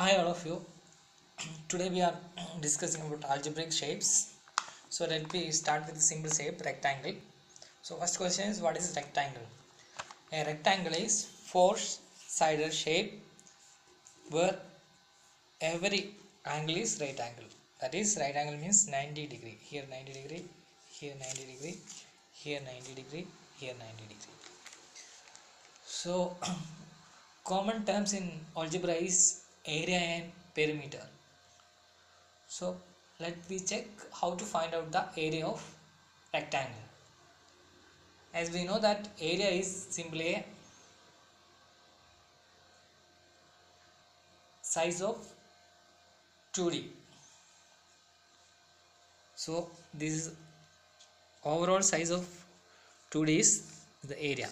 Hi all of you. Today we are discussing about algebraic shapes. So let me start with a simple shape, rectangle. So first question is, what is rectangle? A rectangle is four-sided shape where every angle is right angle. That is, right angle means 90 degree. Here 90 degree, here 90 degree, here 90 degree, here 90 degree. So common terms in algebra is area and perimeter. So let me check how to find out the area of rectangle. As we know that area is simply a size of 2D. So this is overall size of 2D is the area.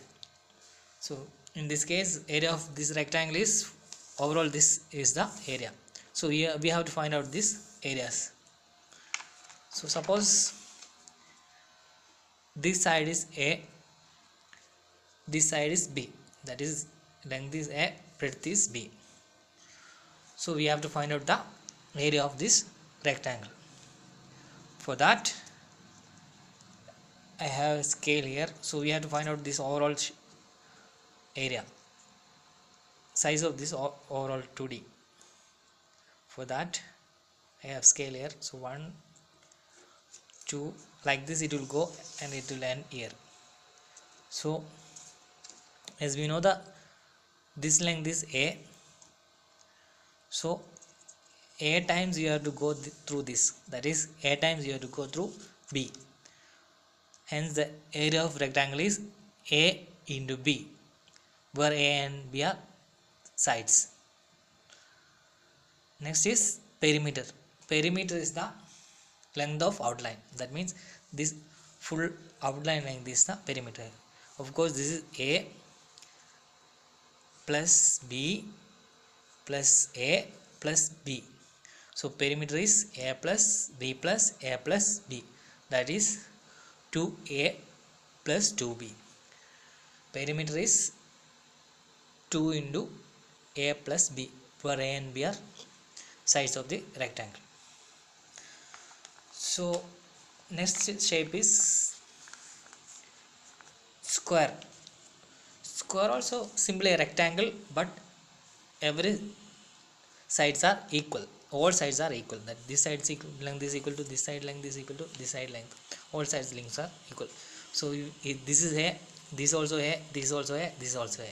So in this case, area of this rectangle is overall, this is the area. So here we have to find out these areas. So suppose this side is A, this side is B. That is, length is A, breadth is B. So we have to find out the area of this rectangle. For that, I have a scale here. So we have to find out this overall area, size of this overall 2D. For that, I have scale here. So 1, 2, like this it will go and it will end here. So as we know that this length is A. So A times you have to go through this. That is, A times you have to go through B. Hence the area of rectangle is A into B, where A and B are sides. Next is perimeter. Perimeter is the length of outline. That means this full outline length is the perimeter. Of course, this is A plus B plus A plus B. So perimeter is A plus B plus A plus B. That is 2A plus 2B. Perimeter is 2 into A plus B, where A and B are sides of the rectangle. So next shape is square. Square also simply a rectangle, but every sides are equal. All sides are equal. That this side length is equal to this side length is equal to this side length. All sides lengths are equal. So this is A, this also A, this also A, this also A.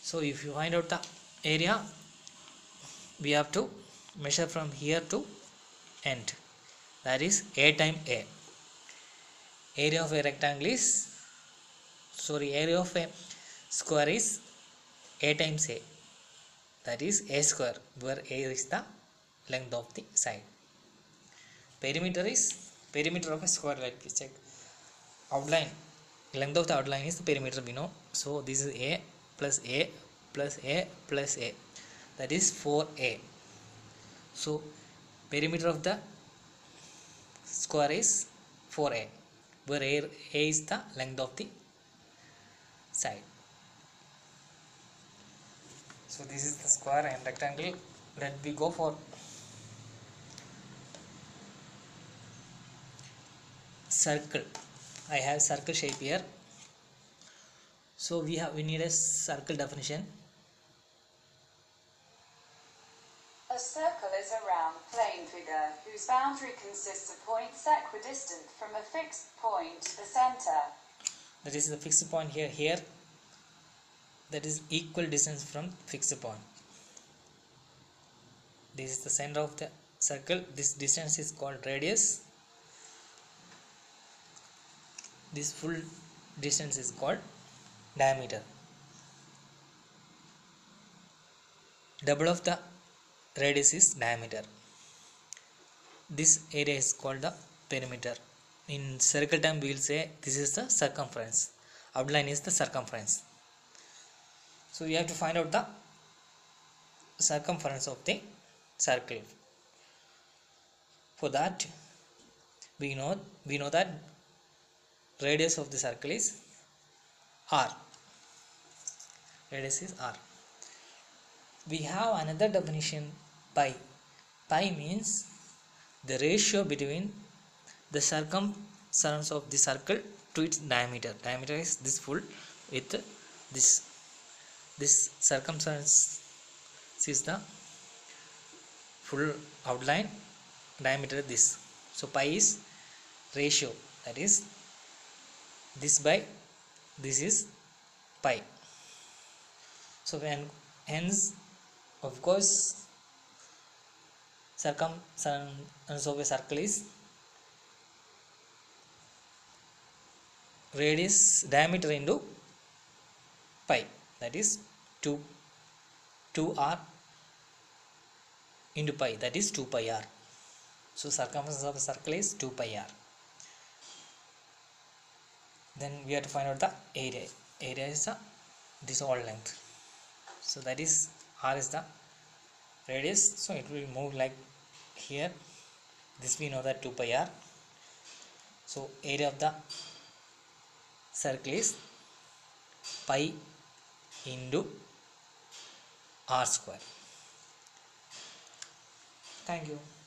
So if you find out the area, we have to measure from here to end. That is A times A. Area of a rectangle is, area of a square is A times A. That is A square, where A is the length of the side. Perimeter is, perimeter of a square, let me check. Outline, length of the outline is the perimeter we know. So this is A plus A plus A plus A. That is 4A. So perimeter of the square is 4A, where A is the length of the side. So this is the square and rectangle. Let me go for circle. I have circle shape here. So we need a circle definition. A circle is a round, plane figure whose boundary consists of points equidistant from a fixed point to the center. That is the fixed point here, that is equal distance from fixed point. This is the center of the circle. This distance is called radius. This full distance is called diameter. Double of the radius is diameter. This area is called the perimeter. In circle term we will say this is the circumference. Outline is the circumference. So we have to find out the circumference of the circle. For that, we know that radius of the circle is R. Radius is R. we have another definition, pi. Pi means the ratio between the circumference of the circle to its diameter. Diameter is this full with this circumference is the full outline, diameter this. So pi is ratio, that is this by this is pi. So when hence, of course, circumference of a circle is radius, diameter into pi, that is 2r into pi, that is 2 pi r. So circumference of a circle is 2 pi r. Then we have to find out the area. Area is the this all length. So that is r is the radius. So it will move like here. This we know that 2 pi r. So area of the circle is pi into r square. Thank you.